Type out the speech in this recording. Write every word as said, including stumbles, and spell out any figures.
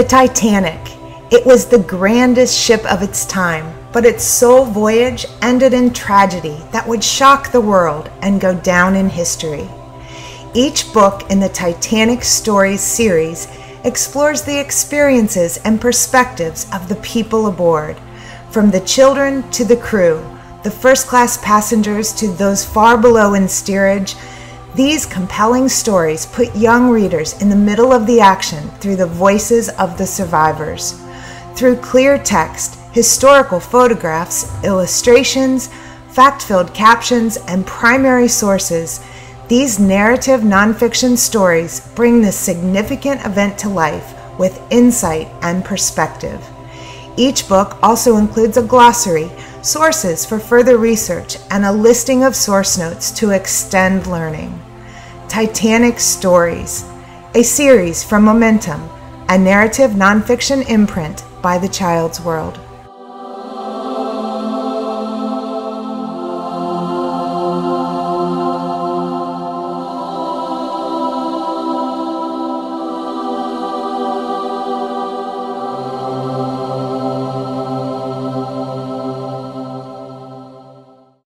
The Titanic. It was the grandest ship of its time, but its sole voyage ended in tragedy that would shock the world and go down in history. Each book in the Titanic Stories series explores the experiences and perspectives of the people aboard, from the children to the crew, the first-class passengers to those far below in steerage. These compelling stories put young readers in the middle of the action through the voices of the survivors. Through clear text, historical photographs, illustrations, fact-filled captions, and primary sources, these narrative nonfiction stories bring this significant event to life with insight and perspective. Each book also includes a glossary, sources for further research, and a listing of source notes to extend learning. Titanic Stories, a series from Momentum, a narrative nonfiction imprint by The Child's World.